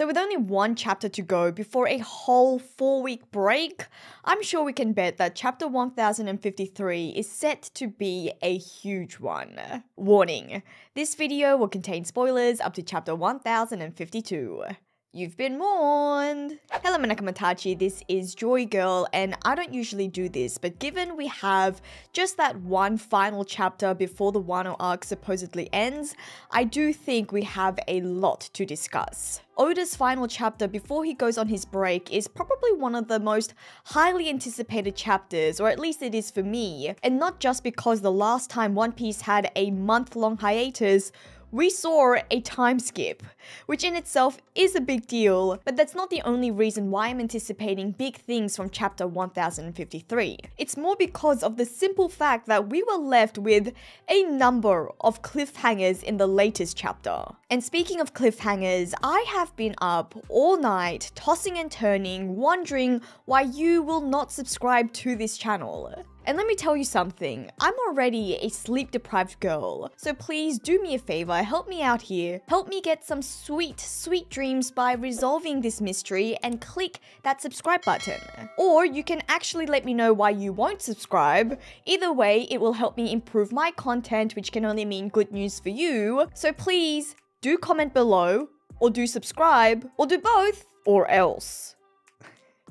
So with only one chapter to go before a whole 4-week break, I'm sure we can bet that chapter 1053 is set to be a huge one. Warning, this video will contain spoilers up to chapter 1052. You've been warned! Hello Manaka Matachi, this is Joy Girl, and I don't usually do this, but given we have just that one final chapter before the Wano arc supposedly ends, I do think we have a lot to discuss. Oda's final chapter before he goes on his break is probably one of the most highly anticipated chapters, or at least it is for me, and not just because the last time One Piece had a month-long hiatus, we saw a time skip, which in itself is a big deal, but that's not the only reason why I'm anticipating big things from chapter 1053. It's more because of the simple fact that we were left with a number of cliffhangers in the latest chapter. And speaking of cliffhangers, I have been up all night, tossing and turning, wondering why you will not subscribe to this channel. And let me tell you something, I'm already a sleep-deprived girl, so please do me a favor, help me out here. Help me get some sweet, sweet dreams by resolving this mystery and click that subscribe button. Or you can actually let me know why you won't subscribe. Either way, it will help me improve my content, which can only mean good news for you. So please, do comment below, or do subscribe, or do both, or else.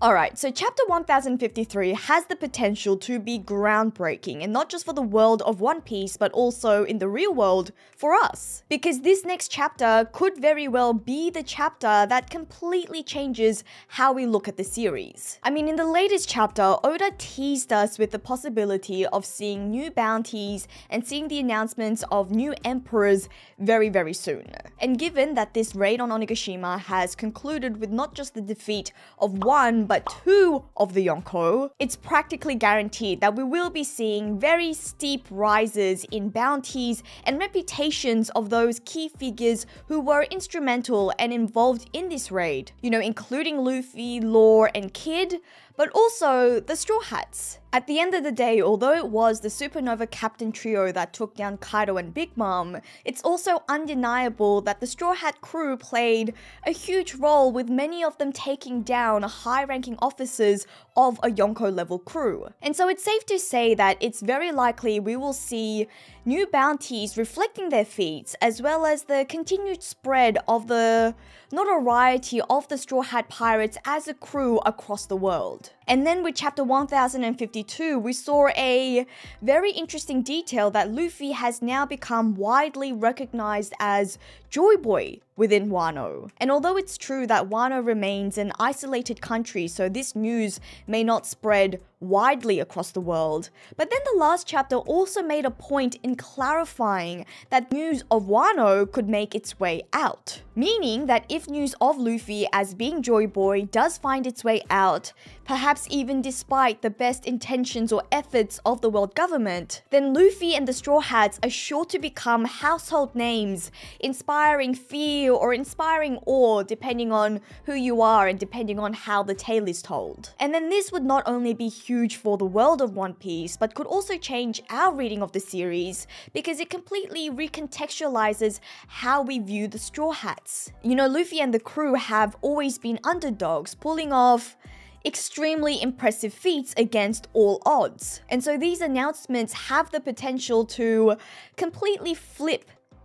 Alright, so chapter 1053 has the potential to be groundbreaking, and not just for the world of One Piece, but also in the real world for us. Because this next chapter could very well be the chapter that completely changes how we look at the series. I mean, in the latest chapter, Oda teased us with the possibility of seeing new bounties and seeing the announcements of new emperors very, very soon. And given that this raid on Onigashima has concluded with not just the defeat of one, but two of the Yonko, it's practically guaranteed that we will be seeing very steep rises in bounties and reputations of those key figures who were instrumental and involved in this raid, you know, including Luffy, Law, and Kid, but also the Straw Hats. At the end of the day, although it was the Supernova Captain Trio that took down Kaido and Big Mom, it's also undeniable that the Straw Hat crew played a huge role, with many of them taking down high-ranking officers of a Yonko-level crew. And so it's safe to say that it's very likely we will see new bounties reflecting their feats, as well as the continued spread of the notoriety of the Straw Hat Pirates as a crew across the world. And then with chapter 1052, we saw a very interesting detail that Luffy has now become widely recognized as Joy Boy within Wano. And although it's true that Wano remains an isolated country, so this news may not spread widely across the world, but then the last chapter also made a point in clarifying that news of Wano could make its way out. Meaning that if news of Luffy as being Joy Boy does find its way out, perhaps even despite the best intentions or efforts of the world government, then Luffy and the Straw Hats are sure to become household names, inspiring fear or inspiring awe depending on who you are and depending on how the tale is told. And then this would not only be huge for the world of One Piece, but could also change our reading of the series, because it completely recontextualizes how we view the Straw Hats. You know, Luffy and the crew have always been underdogs, pulling off extremely impressive feats against all odds. And so these announcements have the potential to completely flip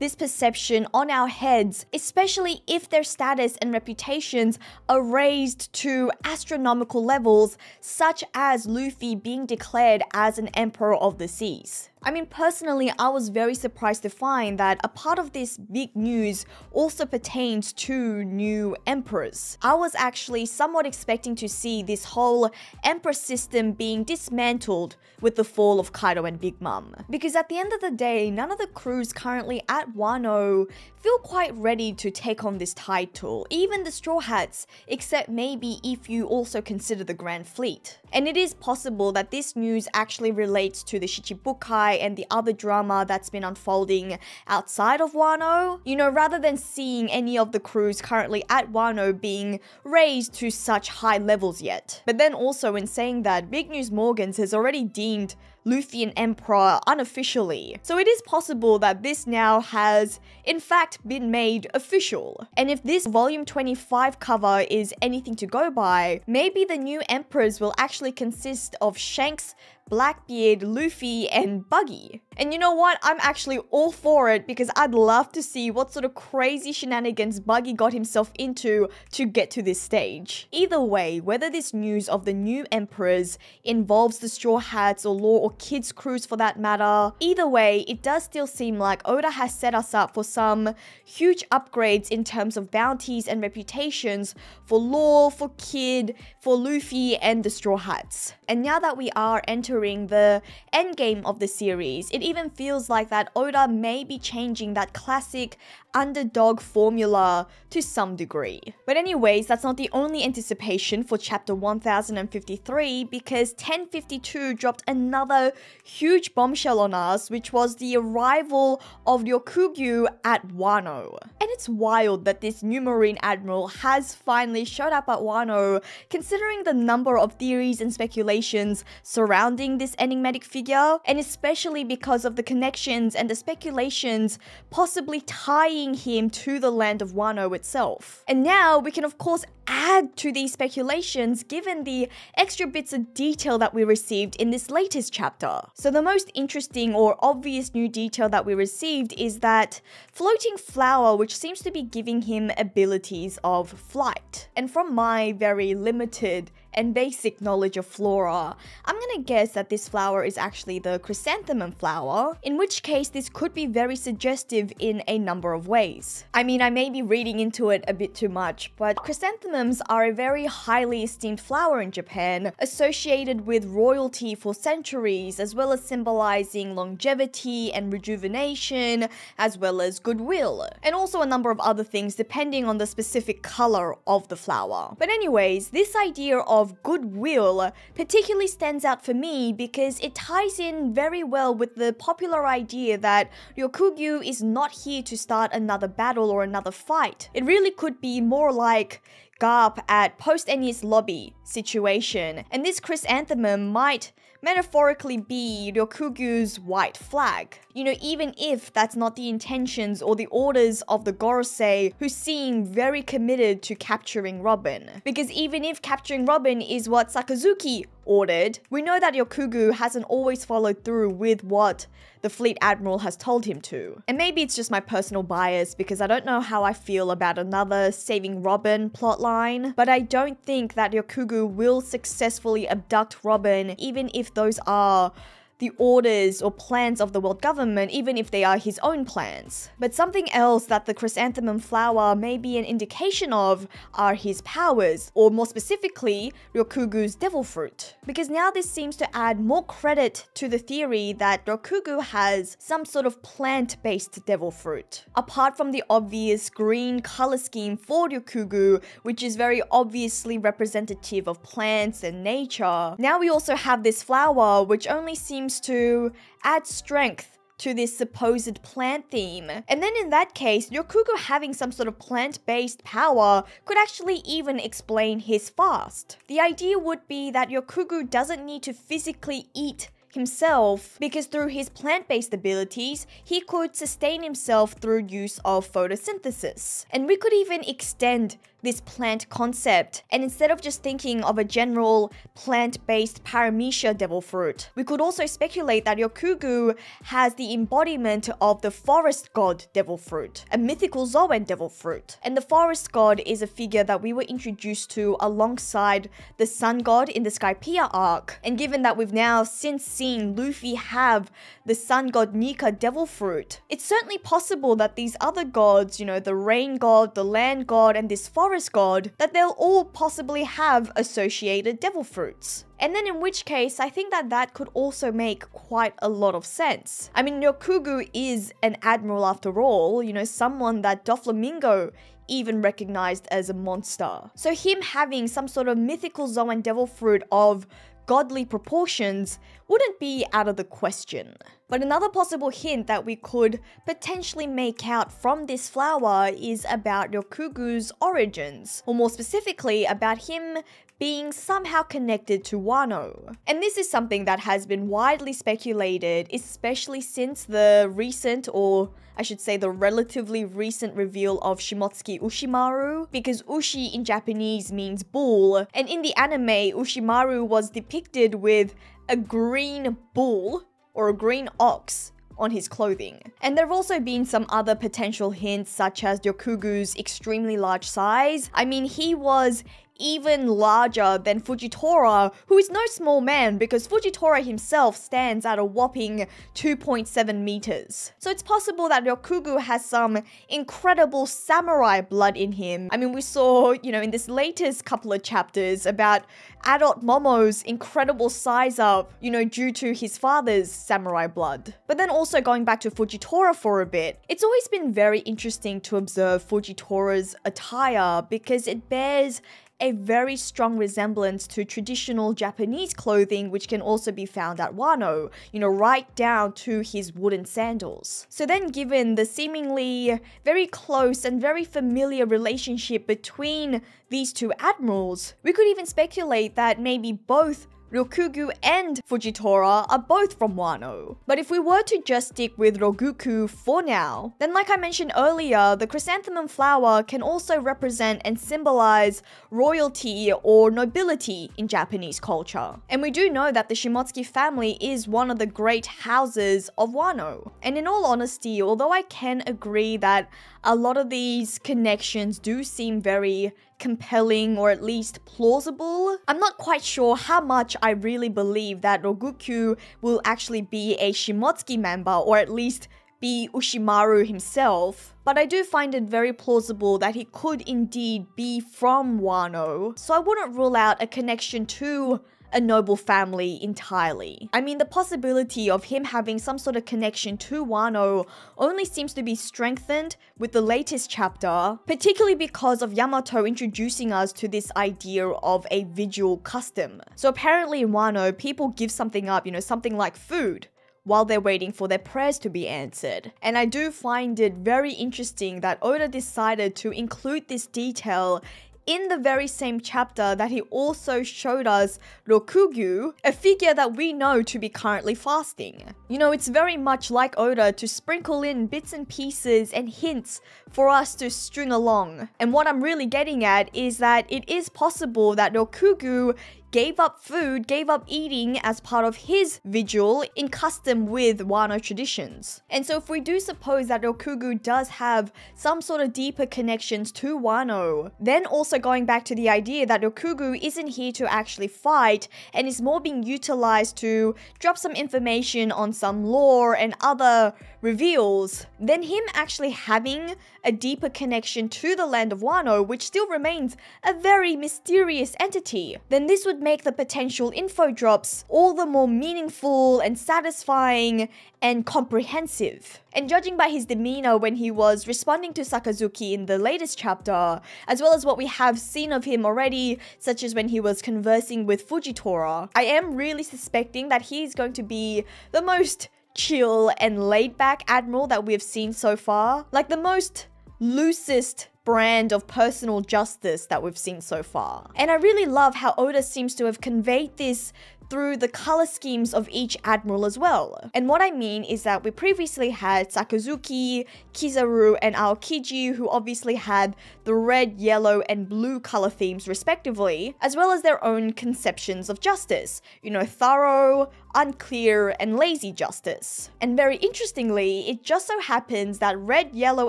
this perception on our heads, especially if their status and reputations are raised to astronomical levels, such as Luffy being declared as an emperor of the seas. I mean, personally, I was very surprised to find that a part of this big news also pertains to new emperors. I was actually somewhat expecting to see this whole emperor system being dismantled with the fall of Kaido and Big Mom. Because at the end of the day, none of the crews currently at Wano feel quite ready to take on this title, even the Straw Hats, except maybe if you also consider the Grand Fleet. And it is possible that this news actually relates to the Shichibukai Shichibukai and the other drama that's been unfolding outside of Wano. You know, rather than seeing any of the crews currently at Wano being raised to such high levels yet. But then also in saying that, Big News Morgans has already deemed Luffy and Emperor unofficially. So it is possible that this now has, in fact, been made official. And if this Volume 25 cover is anything to go by, maybe the new Emperors will actually consist of Shanks, Blackbeard, Luffy, and Buggy. And you know what? I'm actually all for it because I'd love to see what sort of crazy shenanigans Buggy got himself into to get to this stage. Either way, whether this news of the new Emperors involves the Straw Hats or Law or Kid's crews for that matter, either way, it does still seem like Oda has set us up for some huge upgrades in terms of bounties and reputations for Law, for Kid, for Luffy, and the Straw Hats. And now that we are entering the endgame of the series, it even feels like that Oda may be changing that classic underdog formula to some degree. But anyways, that's not the only anticipation for chapter 1053, because 1052 dropped another huge bombshell on us, which was the arrival of Ryokugyu at Wano. And it's wild that this new Marine Admiral has finally showed up at Wano, considering the number of theories and speculations surrounding this enigmatic figure, and especially because of the connections and the speculations possibly tying him to the land of Wano itself. And now we can of course add to these speculations given the extra bits of detail that we received in this latest chapter. So the most interesting or obvious new detail that we received is that floating flower, which seems to be giving him abilities of flight. And from my very limited and basic knowledge of flora, I'm gonna guess that this flower is actually the chrysanthemum flower, in which case this could be very suggestive in a number of ways. I mean, I may be reading into it a bit too much, but chrysanthemums are a very highly esteemed flower in Japan, associated with royalty for centuries, as well as symbolizing longevity and rejuvenation, as well as goodwill, and also a number of other things depending on the specific color of the flower. But anyways, this idea of goodwill particularly stands out for me because it ties in very well with the popular idea that Ryokugyu is not here to start another battle or another fight. It really could be more like Garp at Post Ennius Lobby situation, and this chrysanthemum might metaphorically be Ryokugyu's white flag. You know, even if that's not the intentions or the orders of the Gorosei, who seem very committed to capturing Robin. Because even if capturing Robin is what Sakazuki ordered, we know that Ryokugyu hasn't always followed through with what the Fleet Admiral has told him to. And maybe it's just my personal bias because I don't know how I feel about another Saving Robin plotline, but I don't think that Ryokugyu will successfully abduct Robin, even if those are the orders or plans of the world government, even if they are his own plans. But something else that the chrysanthemum flower may be an indication of are his powers, or more specifically, Ryokugu's devil fruit. Because now this seems to add more credit to the theory that Ryokugyu has some sort of plant-based devil fruit. Apart from the obvious green color scheme for Ryokugyu, which is very obviously representative of plants and nature, now we also have this flower which only seems to add strength to this supposed plant theme. And then in that case, Ryokugyu having some sort of plant-based power could actually even explain his fast. The idea would be that Ryokugyu doesn't need to physically eat himself because through his plant-based abilities, he could sustain himself through use of photosynthesis. And we could even extend this plant concept, and instead of just thinking of a general plant-based paramecia devil fruit, we could also speculate that Ryokugyu has the embodiment of the forest god devil fruit, a mythical Zoan devil fruit. And the forest god is a figure that we were introduced to alongside the sun god in the Skypiea arc, and given that we've now since seen Luffy have the sun god Nika devil fruit, it's certainly possible that these other gods, you know, the rain god, the land god, and this forest god, that they'll all possibly have associated devil fruits. And then in which case, I think that that could also make quite a lot of sense. I mean, Ryokugyu is an admiral after all, you know, someone that Doflamingo even recognized as a monster. So him having some sort of mythical Zoan devil fruit of godly proportions wouldn't be out of the question. But another possible hint that we could potentially make out from this flower is about Ryokugyu's origins, or more specifically about him being somehow connected to Wano. And this is something that has been widely speculated, especially since the recent, or I should say the relatively recent reveal of Shimotsuki Ushimaru, because Ushi in Japanese means bull, and in the anime, Ushimaru was depicted with a green bull, or a green ox, on his clothing. And there have also been some other potential hints, such as Ryokugyu's extremely large size. I mean, he was even larger than Fujitora, who is no small man, because Fujitora himself stands at a whopping 2.7 meters. So it's possible that Ryokugyu has some incredible samurai blood in him. I mean, we saw, in this latest couple of chapters about adult Momo's incredible size up, due to his father's samurai blood. But then also going back to Fujitora for a bit, it's always been very interesting to observe Fujitora's attire because it bears a very strong resemblance to traditional Japanese clothing, which can also be found at Wano, right down to his wooden sandals. So then, given the seemingly very close and very familiar relationship between these two admirals, we could even speculate that maybe both Ryokugyu and Fujitora are both from Wano. But if we were to just stick with Ryokugyu for now, then like I mentioned earlier, the chrysanthemum flower can also represent and symbolize royalty or nobility in Japanese culture. And we do know that the Shimotsuki family is one of the great houses of Wano. And in all honesty, although I can agree that a lot of these connections do seem very compelling or at least plausible, I'm not quite sure how much I really believe that Ryokugyu will actually be a Shimotsuki member, or at least be Ushimaru himself, but I do find it very plausible that he could indeed be from Wano, so I wouldn't rule out a connection to a noble family entirely. I mean, the possibility of him having some sort of connection to Wano only seems to be strengthened with the latest chapter, particularly because of Yamato introducing us to this idea of a vigil custom. So apparently in Wano, people give something up, something like food, while they're waiting for their prayers to be answered. And I do find it very interesting that Oda decided to include this detail in the very same chapter that he also showed us Ryokugyu, a figure that we know to be currently fasting. It's very much like Oda to sprinkle in bits and pieces and hints for us to string along. And what I'm really getting at is that it is possible that Ryokugyu gave up food, gave up eating as part of his vigil in custom with Wano traditions. And so if we do suppose that Ryokugyu does have some sort of deeper connections to Wano, then also going back to the idea that Ryokugyu isn't here to actually fight and is more being utilized to drop some information on some lore and other reveals, then him actually having a deeper connection to the land of Wano, which still remains a very mysterious entity, then this would make the potential info drops all the more meaningful and satisfying and comprehensive. And judging by his demeanor when he was responding to Sakazuki in the latest chapter, as well as what we have seen of him already, such as when he was conversing with Fujitora, I am really suspecting that he's going to be the most chill and laid-back admiral that we have seen so far. Like the most loosest brand of personal justice that we've seen so far. And I really love how Oda seems to have conveyed this through the color schemes of each admiral as well. And what I mean is that we previously had Sakazuki, Kizaru, and Aokiji, who obviously had the red, yellow, and blue color themes respectively, as well as their own conceptions of justice. Thorough, unclear, and lazy justice. And very interestingly, it just so happens that red, yellow,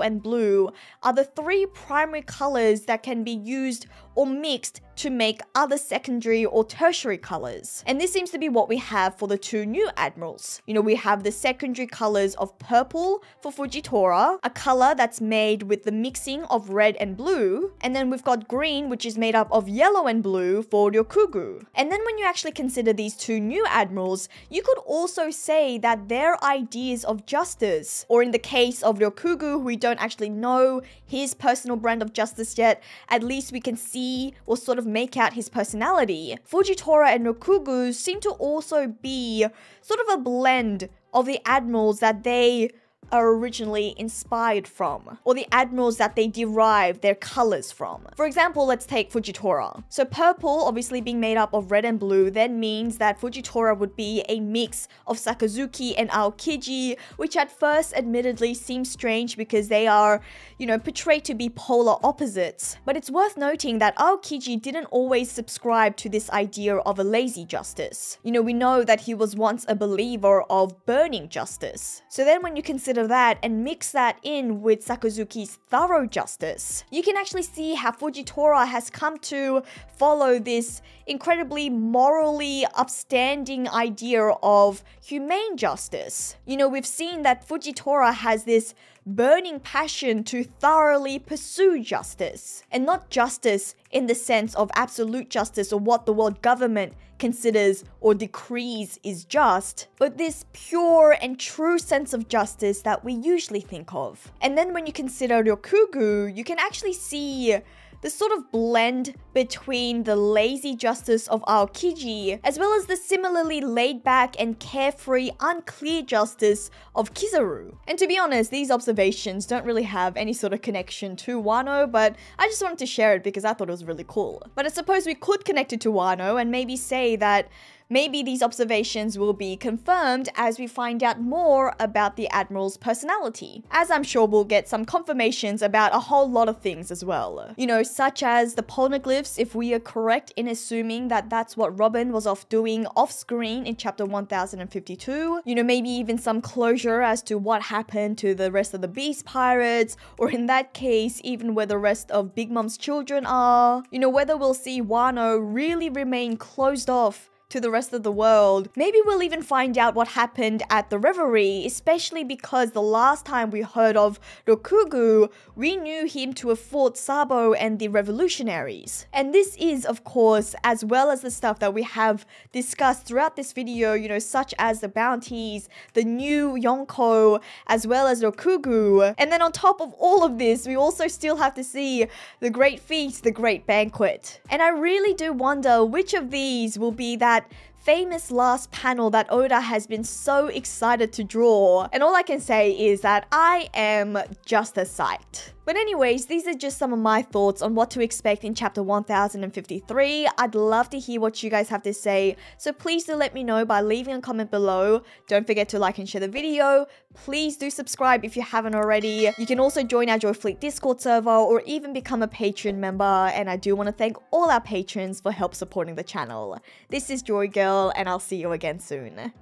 and blue are the three primary colors that can be used or mixed to make other secondary or tertiary colors. And this seems to be what we have for the two new admirals. We have the secondary colors of purple for Fujitora, a color that's made with the mixing of red and blue, and then we've got green, which is made up of yellow and blue for Ryokugyu. And then when you actually consider these two new admirals, you could also say that their ideas of justice, or in the case of Ryokugyu, who we don't actually know his personal brand of justice yet, at least we can see see or sort of make out his personality. Fujitora and Ryokugyu seem to also be sort of a blend of the admirals that they are originally inspired from, or the admirals that they derive their colors from. For example, let's take Fujitora. So purple, obviously being made up of red and blue, then means that Fujitora would be a mix of Sakazuki and Aokiji, which at first admittedly seems strange because they are, you know, portrayed to be polar opposites. But it's worth noting that Aokiji didn't always subscribe to this idea of a lazy justice. You know, we know that he was once a believer of burning justice. So then when you consider that and mix that in with Sakazuki's thorough justice, you can actually see how Fujitora has come to follow this incredibly morally upstanding idea of humane justice. You know, we've seen that Fujitora has this burning passion to thoroughly pursue justice, and not justice in the sense of absolute justice or what the world government considers or decrees is just, but this pure and true sense of justice that we usually think of. And then when you consider Ryokugyu, you can actually see the sort of blend between the lazy justice of Aokiji as well as the similarly laid-back and carefree, unclear justice of Kizaru. And to be honest, these observations don't really have any sort of connection to Wano, but I just wanted to share it because I thought it was really cool. But I suppose we could connect it to Wano and maybe say that maybe these observations will be confirmed as we find out more about the Admiral's personality, as I'm sure we'll get some confirmations about a whole lot of things as well. You know, such as the poneglyphs, if we are correct in assuming that that's what Robin was off doing off-screen in chapter 1052. You know, maybe even some closure as to what happened to the rest of the Beast Pirates, or in that case, even where the rest of Big Mom's children are. You know, whether we'll see Wano really remain closed off to the rest of the world. Maybe we'll even find out what happened at the Reverie, especially because the last time we heard of Ryokugyu, we knew him to have fought Sabo and the revolutionaries. And this is, of course, as well as the stuff that we have discussed throughout this video, you know, such as the bounties, the new Yonko, as well as Ryokugyu. And then on top of all of this, we also still have to see the Great Feast, the Great Banquet. And I really do wonder which of these will be that famous last panel that Oda has been so excited to draw. And all I can say is that I am just as psyched. But anyways, these are just some of my thoughts on what to expect in chapter 1053. I'd love to hear what you guys have to say, so please do let me know by leaving a comment below. Don't forget to like and share the video. Please do subscribe if you haven't already. You can also join our Joy Fleet Discord server or even become a Patreon member. And I do want to thank all our patrons for help supporting the channel. This is Joy Girl, and I'll see you again soon.